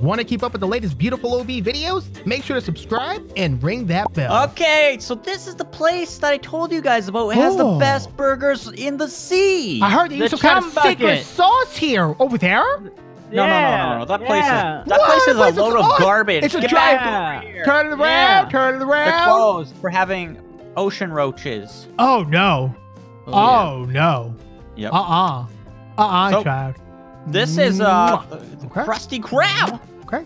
Want to keep up with the latest Beautiful OB videos? Make sure to subscribe and ring that bell. Okay, so this is the place that I told you guys about. It has the best burgers in the sea. I heard they use some kind of secret sauce here. Over there? No, That place is a load of garbage. It's a drive. Turn it around, turn it around. They're closed for having ocean roaches. Oh, no. Oh, no. Yep. Child. This is Krusty Krab. Okay.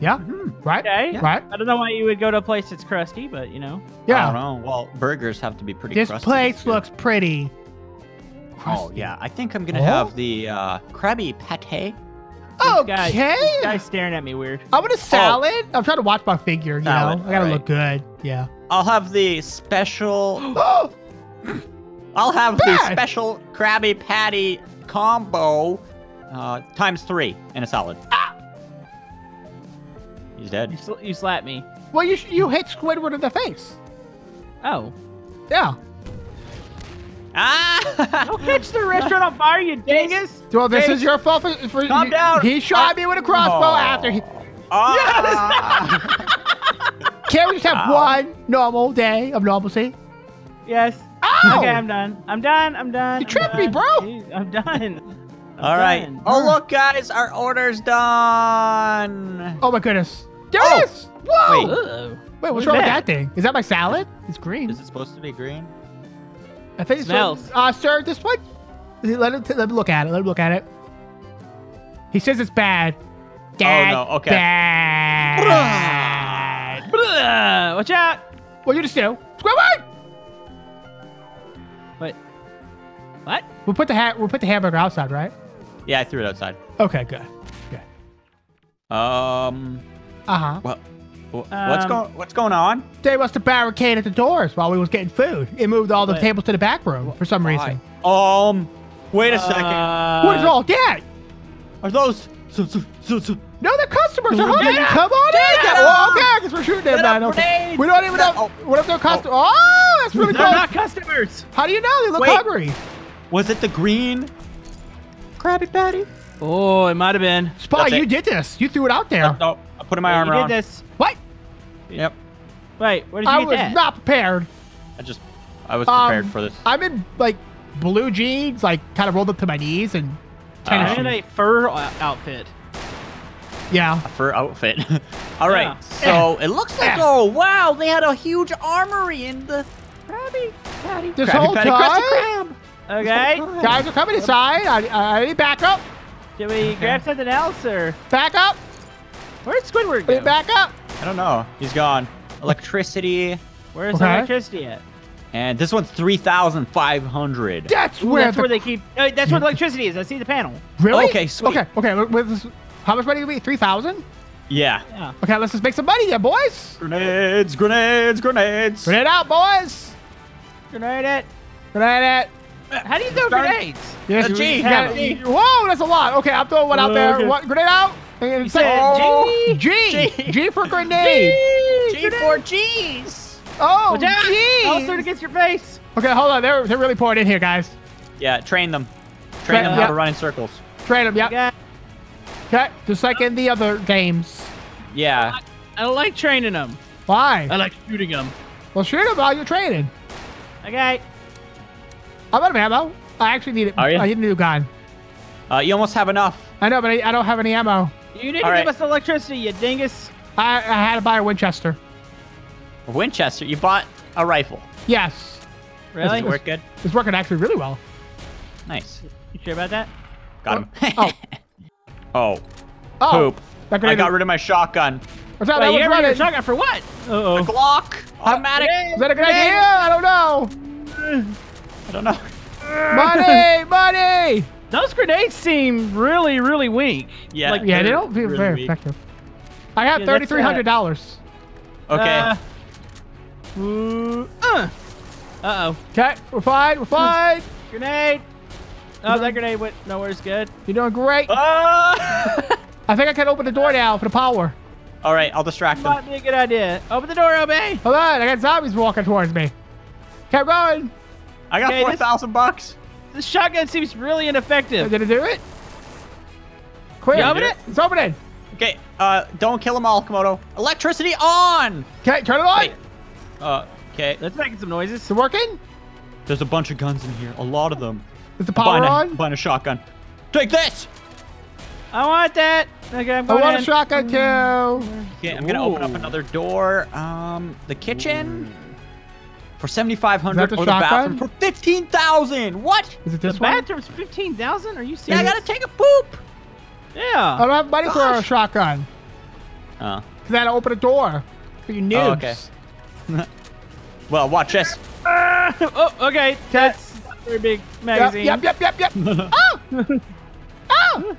Yeah. Right. Okay. Yeah. Right. I don't know why you would go to a place that's crusty, but you know. Yeah. I don't know. Well, burgers have to be pretty crusty. This place looks pretty crusty. Oh, yeah. I think I'm going to have the Krabby Patty. Okay. This guy's staring at me weird. I want a salad. I'm trying to watch my figure, you know. I got to look good. Yeah. I'll have the special. I'll have the special Krabby Patty combo ×3 in a salad. Ah! He's dead. You slapped me. Well, you hit Squidward in the face. Oh. Yeah. Ah! Don't catch the restaurant on fire, you dingus! Well, this is your fault for calm down. He shot me with a crossbow after he. Yes! Can't we just have one normal day of normalcy? Yes. Oh! Okay, I'm done. I'm done. You tripped me, bro. Jeez, I'm done. All right. Oh, look, guys. Our order's done. Oh, my goodness. There it is. Whoa. Wait, what's wrong with that thing? Is that my salad? It's green. Is it supposed to be green? I think it's smells. Sir, this one? Let me look at it. He says it's bad. Oh, no. Okay. Bad. Watch out. What you just do? Squidward! What? We'll put the hamburger outside, right? Yeah, I threw it outside. Okay, good. Okay. What's going on? They must have barricaded the doors while we was getting food. It moved all the tables to the back room for some reason. Wait a second. What is all that? Are those? No, they're customers. They're hungry. Come on in. Oh, okay, because we're shooting at them. We don't even know what if they're customers. Oh, that's really close. They're not customers. How do you know? They look hungry. Was it the green Krabby Patty? Oh, it might have been. Spy, you did this. You threw it out there. No, I put my arm around. You did this. What? Yep. Wait, where did you get that? I was not prepared. I was prepared for this. I'm in, like, blue jeans, like, kind of rolled up to my knees and tennis shoes. I'm in a fur outfit. Yeah. A fur outfit. All right. Yeah. So, it looks like, wow, they had a huge armory in the Krabby Patty. This whole time? Okay. Guys are coming inside. I need back up. Did we grab something else or? Back up. Where's Squidward go? Back up. I don't know. He's gone. Electricity. Where's electricity at? And this one's 3,500. That's where they keep. That's where the electricity is. I see the panel. Really? Okay. Sweet. Okay. Okay. How much money do we need? 3,000. Yeah. Okay. Let's just make some money, boys. Grenades. Grenade out, boys. Grenade it. How do you throw grenades? Yes, whoa, that's a lot. Okay, I'm throwing one out there. Okay. What? Grenade out. And you said G for grenade. G for G's. Oh, G. Also against your face. Okay, hold on. They're really pouring in here, guys. Yeah, train them. Train them how to run in circles. Train them, yeah. Okay, just like in the other games. Yeah. I don't like training them. Why? I like shooting them. Well, shoot them while you're training. Okay. I'm out of ammo. I actually need it. I need a new gun. You almost have enough. I know, but I don't have any ammo. You need to give us electricity, you dingus. I had to buy a Winchester. A Winchester? You bought a rifle? Yes. Really? Does it work good? It's working actually really well. Nice. You sure about that? Got him. Poop. I got rid of my shotgun. What's up? You got rid of your shotgun for what? A Glock. Automatic. Is that a good idea? I don't know. I don't know. Money! Those grenades seem really, really weak. Yeah, like, they don't feel really very effective. I have $3,300. Okay. Okay, we're fine. Grenade. Oh, that grenade went nowhere's good. You're doing great. I think I can open the door now for the power. All right, I'll distract them. Might be a good idea. Open the door, OB. Hold on, I got zombies walking towards me. Keep going. I got 4,000 bucks. This shotgun seems really ineffective. Did it do it? Quick. Open it. It's opening. Okay, don't kill them all, Komodo. Electricity on! Okay, turn it on! Wait. Okay. Let's make some noises. Is it working? There's a bunch of guns in here. A lot of them. Is the power on? I'm buying a shotgun. Take this! I want that! Okay, I'm going I want a shotgun too! Okay, I'm gonna open up another door. The kitchen? For 7,500 or the bathroom for 15,000. What? Is it this one? The bathroom's 15,000? Are you serious? Yeah, I gotta take a poop. Yeah. I don't have money for a shotgun. Oh. Cause I had to open a door for you noobs. Oh, okay. Well, watch this. Oh, okay. That's a very big magazine. Yep. Oh. Oh.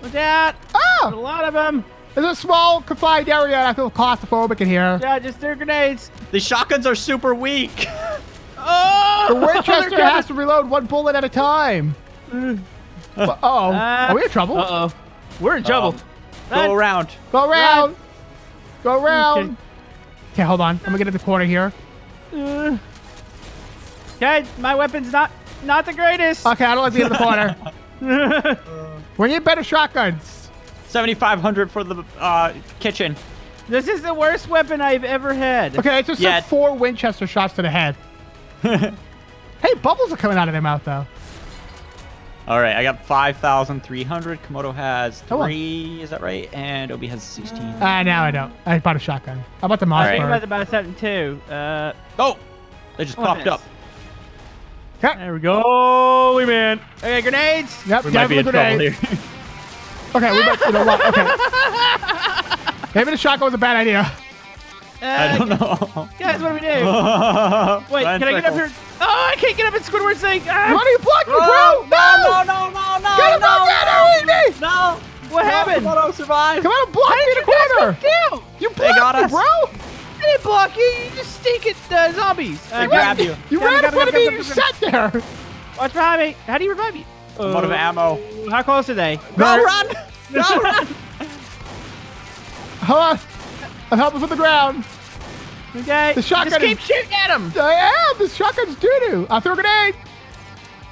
What's that? Oh. There's a lot of them. There's a small confined area, and I feel claustrophobic in here. Yeah, just throw grenades. The shotguns are super weak. Oh! The Winchester has to reload one bullet at a time. Uh-oh. Are we in trouble? Uh-oh. We're in trouble. Go around. Go around. Go around. Okay, hold on. I'm going to get in the corner here. Okay, my weapon's not the greatest. Okay, I don't like being in the corner. We need better shotguns. 7,500 for the kitchen. This is the worst weapon I've ever had. Okay, it's just like 4 Winchester shots to the head. Hey, bubbles are coming out of their mouth, though. All right, I got 5,300. Komodo has 3, is that right? And Obi has 16. Now I don't. I bought a shotgun. I bought the Mossberg. I bought something, too. Oh, they just popped up. Okay. There we go. Oh, we win. Okay, grenades. Yep, we might be in trouble here. Okay, we're back to the lot. Okay. Maybe the shotgun was a bad idea. I don't know. Guys, what do we do? Wait, can I get up here? Oh, I can't get up in Squidward's thing. Ah. Why do you block me, bro? No. Get him up there, eat me. No. What happened? Come on, survive. Come on, block me in the corner. You blocked me, bro. I didn't block you. You just stink at zombies. I grabbed you. You ran in front of me and you sat there. Watch behind me. How do you revive me? I'm out of ammo. How close are they? No, run! No, run! Hold on. I'm helping with the ground. Okay. The shotgun just keep shooting at him. I am. The shotgun's doo-doo. I threw a grenade.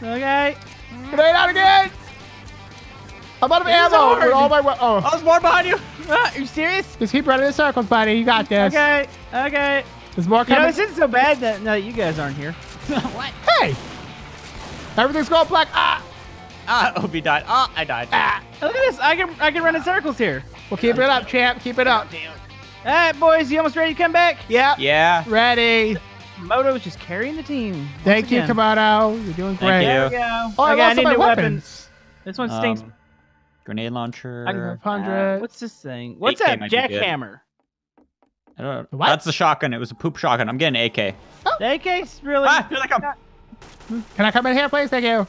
Okay. Grenade out again. I'm out of ammo. With all my oh, there's more behind you. Are you serious? Just keep running in circles, buddy. You got this. Okay. Okay. There's more coming. You know, this isn't so bad that you guys aren't here. What? Hey. Everything's going black. Ah. Obi died. I died. Ah. Look at this. I can run in circles here. Well, keep it up, champ. Keep it up. Damn. All right, boys. You almost ready to come back? Yep. Yeah. Ready. Moto's just carrying the team. Thank you, Komodo. You're doing great. There we go. Oh, I need new weapons. This one stinks. Grenade launcher. What's this thing? What's that? Jackhammer. I don't know. What? That's the shotgun. It was a poop shotgun. I'm getting AK. Oh. The AK's really... Ah, here they come. Can I come in here, please? Thank you.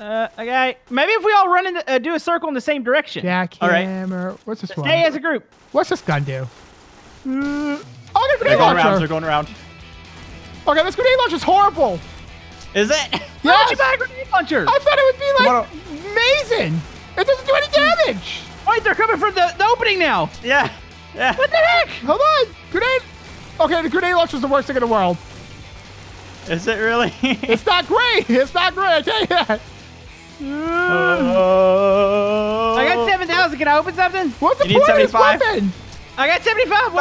Okay. Maybe if we all run in, do a circle in the same direction. Jackhammer. Right. What's this one? Stay as a group. What's this gun do? Oh, they're going around. They're going around. Okay, this grenade launcher is horrible. Is it? Yeah. Why did you buy a grenade launcher? I thought it would be like amazing. It doesn't do any damage. Wait, they're coming from the opening now. Yeah. Yeah. What the heck? Hold on. Grenade. Okay, the grenade launcher is the worst thing in the world. Is it really? It's not great. It's not great. I tell you that. I got 7,000. Can I open something? What's the point of this weapon? I got 75.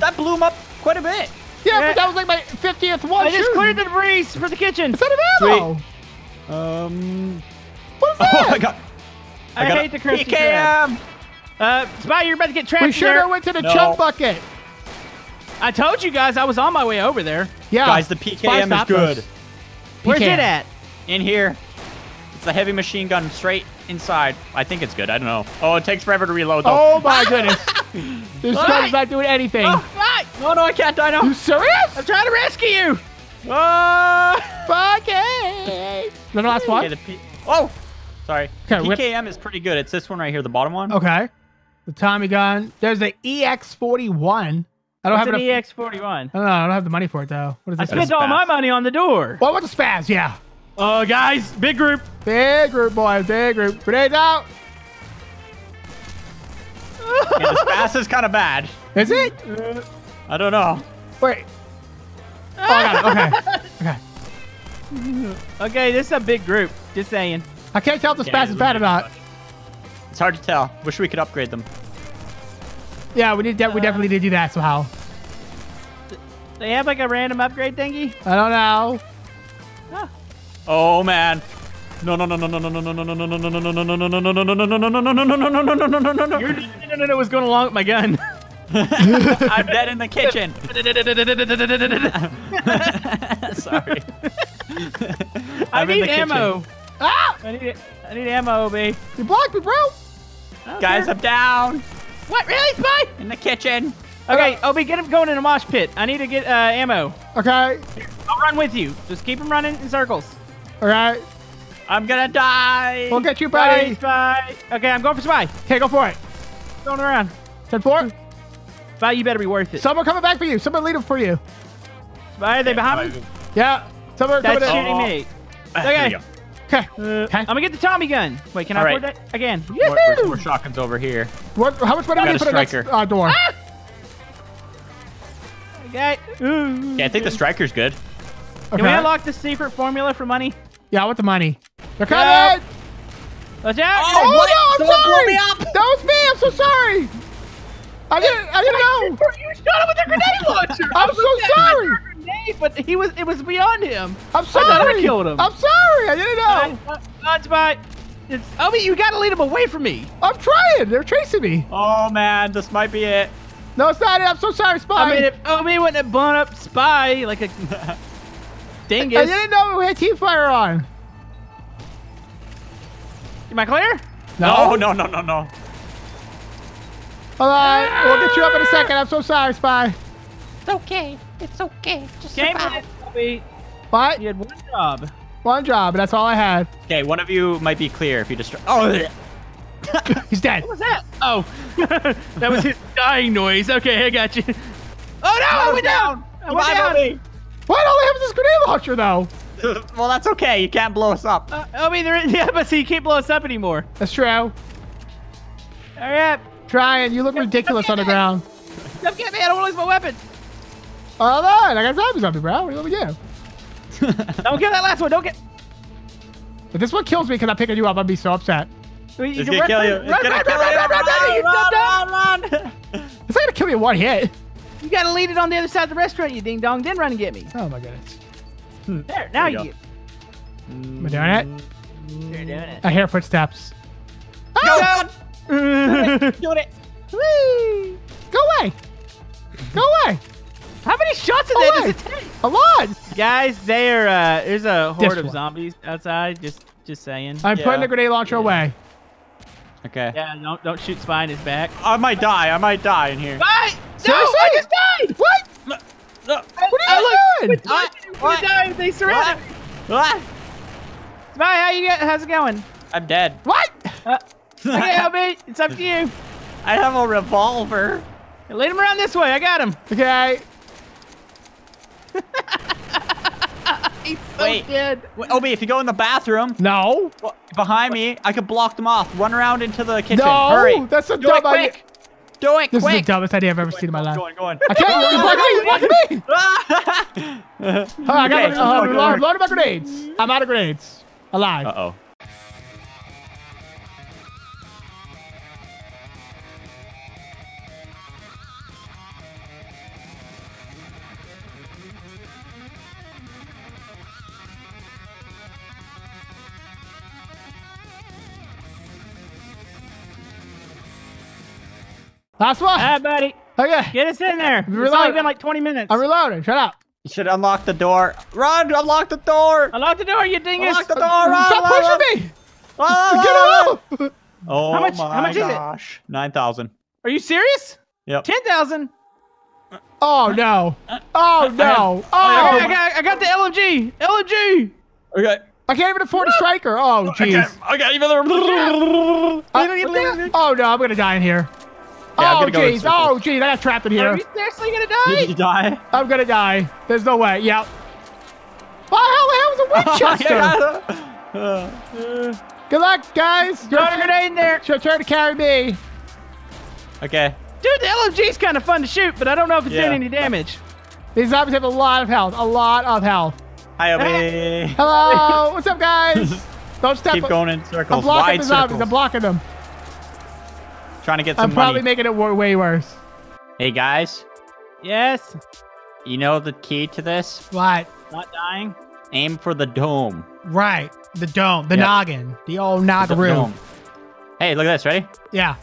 That blew him up quite a bit. Yeah, but that was like my 50th one. I just cleared the debris for the kitchen. It's out of ammo. Sweet. What is that? I hate the Krusty Krab. PKM. Spy, you're about to get trapped. We should have went to the Chum Bucket. I told you guys I was on my way over there. Yeah. Guys, the PKM is good. Where's it at? In here. The heavy machine gun straight inside. I think it's good. I don't know. Oh, it takes forever to reload, though. Oh, my goodness. This gun's not doing anything. No, I can't die now. You serious? I'm trying to rescue you. Oh, fuck it. The last one? Okay, oh, sorry. Okay, PKM is pretty good. It's this one right here, the bottom one. Okay. The Tommy gun. There's the ex-41. I don't have an ex-41. I don't know. I don't have the money for it, though. What is this? I spent all my money on the door. Well, what's a spaz? Yeah. Oh, guys, big group. Big group, boys, big group. Grenades out. Yeah, the spaz is kind of bad. Is it? I don't know. Wait. Oh, I got it. Okay. Okay. Okay, this is a big group. Just saying. I can't tell if the spaz is bad or not. It's hard to tell. Wish we could upgrade them. Yeah, we definitely did do that somehow. They have like a random upgrade thingy? I don't know. Huh. Oh man. No. Your no was going along with my gun. I'm dead in the kitchen. Sorry. I need ammo. Ah! I need ammo, OB. You blocked me, bro. Guys, I'm down. What? Really, Spy? In the kitchen. Okay, OB, get him going in a mosh pit. I need to get ammo. Okay. I'll run with you. Just keep him running in circles. All right. I'm gonna die. We'll get you, buddy. Spy. Okay, I'm going for Spy. Okay, go for it. Going around. 10-4. Spy, you better be worth it. Someone coming back for you. Someone lead him for you. Spy, are they behind me? Yeah. Someone coming in. That's shooting me. Okay. Okay. I'm gonna get the Tommy gun. Wait, can I afford that again? More shotguns over here. What? How much money do we need for the next door? Ah! Okay. Ooh, yeah, I think the striker's good. Okay. Can we unlock the secret formula for money? Yeah, I want the money. They're coming! Watch out! Oh, no, I'm sorry! That was me! I'm so sorry! I didn't know! You shot him with a grenade launcher! I'm so sorry! Grenade, but it was beyond him. I'm sorry! I thought I killed him. I'm sorry! I didn't know! Obi, you gotta lead him away from me! I'm trying! They're chasing me! Oh, man, this might be it. No, it's not it. I'm so sorry, Spy. I mean, if Obi wouldn't have blown up Spy like a dingus. I didn't know we had team fire on. Am I clear? No. All right, we'll get you up in a second. I'm so sorry, Spy. It's okay. It's okay. Just game survive. Obi. What? You had one job. One job, and that's all I had. Okay, one of you might be clear if you destroy. Oh, yeah. He's dead. What was that? Oh, that was his dying noise. Okay, I got you. Oh no, I went down. I went down. Why all I have is this grenade launcher though? Well, that's okay. You can't blow us up. I mean, yeah, but see, you can't blow us up anymore. That's true. All right, try it. You look ridiculous on the ground. Don't get me! I don't want to lose my weapon. Hold on, I got zombies on me, bro. What do we do? Don't kill that last one. Don't get. If this one kills me because I'm picking you up, I'd be so upset. It's gonna kill you. Run, it's not gonna kill me in one hit. You gotta lead it on the other side of the restaurant, you ding dong, then run and get me. Oh my goodness. There, now you get me. Am I doing it? You're doing it. I hear footsteps. Oh! Doing it. Whee! Go away! Go away! How many shots of that does it take? A lot! Guys, there's a horde of zombies outside, just saying. I'm putting the grenade launcher away. Okay. Yeah, don't shoot Spy in his back. I might die in here. Spy! No, I just died! What? No. What are you doing? What? Die if they surrounded me. What? Spy, how's it going? I'm dead. What? Okay, help me. It's up to you. I have a revolver. Lead him around this way. I got him. Okay. He's so dead. Wait, Obi, if you go in the bathroom. No. Behind me, I could block them off. Run around into the kitchen. No, hurry. That's a dumb idea. Do it quick. This is the dumbest idea I've ever seen in my life. Go on. I can't. You're blocking me. You're blocking me. I got a lot of my grenades. I'm out of grenades. Alive. Uh-oh. Last one. All right, buddy. Okay. Get us in there. It's only been like 20 minutes. I'm reloading. Shut up. You should unlock the door. Run. Unlock the door. Unlock the door, you dingus. Unlock the door. Stop pushing me. Get up. Oh, how much is it? 9,000. Are you serious? Yep. 10,000. Oh, no. Oh, no. Oh, I got the LMG. LMG. Okay. I can't even afford a striker. Oh, jeez. I got even the... Oh, no. I'm going to die in here. Yeah, oh, jeez. Oh, jeez. I got trapped in here. Are you seriously going to die? Did you die? I'm going to die. There's no way. Yep. Oh, hell, that was a Winchester. Good luck, guys. Throw a grenade in there. She'll try to carry me. Okay. Dude, the LMG's kind of fun to shoot, but I don't know if it's doing any damage. These zombies have a lot of health. A lot of health. Hi, Obi. Hello. What's up, guys? Don't step. Keep going in circles. I'm blocking the zombies. I'm blocking them. Trying to get some money. I'm probably making it way worse. Hey guys. Yes? You know the key to this? What? Not dying? Aim for the dome. Right. The dome. The noggin. The old nogaroo. Hey, look at this. Ready? Yeah.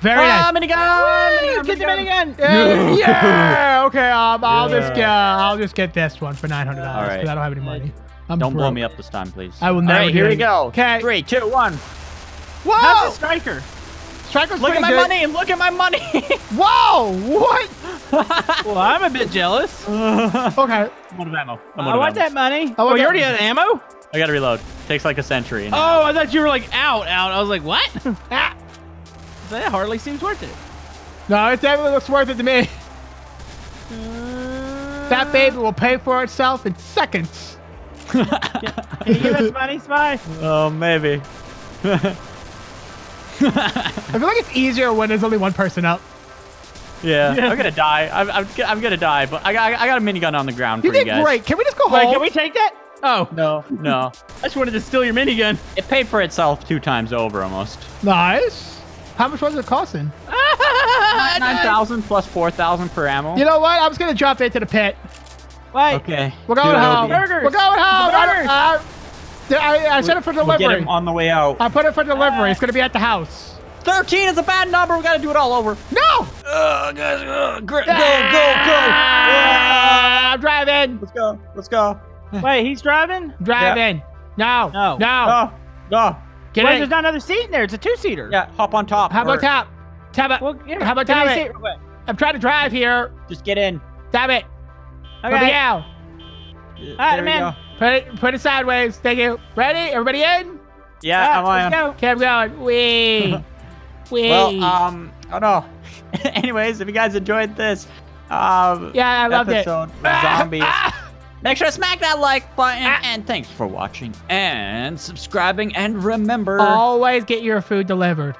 Very nice. Minigun! Get the minigun! Yeah! Yeah! Okay, I'll just get this one for $900 because I don't have any money. Don't blow me up this time, please. I will never. All right, here we go. Okay. 3, 2, 1. Whoa! How's the striker? Striker's pretty good. Look at my money! Look at my money! Whoa! What? Well, I'm a bit jealous. Okay. I'm out of ammo. I want that money. Oh, you already had ammo? I gotta reload. Takes like a century. Oh, I thought you were like out. I was like, what? Ah. That hardly seems worth it. No, it definitely looks worth it to me. That baby will pay for itself in seconds. Can you give us money, Spy? Oh, maybe. I feel like it's easier when there's only one person up. Yeah, I'm gonna die. I'm gonna die, but I got a minigun on the ground for you guys. Great. Can we just go home? Wait, can we take that? Oh. No, no. I just wanted to steal your minigun. It paid for itself 2 times over almost. Nice. How much was it costing? 9,000 plus 4,000 per ammo. You know what? I was gonna drop it into the pit. Wait. Okay. We're going home. Burgers. We're going home. Burgers. I set it for delivery. We'll get him on the way out. I put it for delivery. It's gonna be at the house. 13 is a bad number. We gotta do it all over. No. Guys, go, go, go. I'm driving. Let's go. Let's go. Wait, he's driving. Driving. Yep. No. No. No. No. Get Wait, there's not another seat in there. It's a 2-seater. Yeah, hop on top. How about top? How about top? I'm trying to drive here. Just get in. Damn it. Okay. Out. All right, man. Put it sideways. Thank you. Ready? Everybody in? Yeah, I'm on. Keep going. Wee. Wee. Well, oh no. Anyways, if you guys enjoyed this, yeah, I loved episode it. Zombies. Make sure to smack that like button, and thanks for watching and subscribing, and remember... always get your food delivered.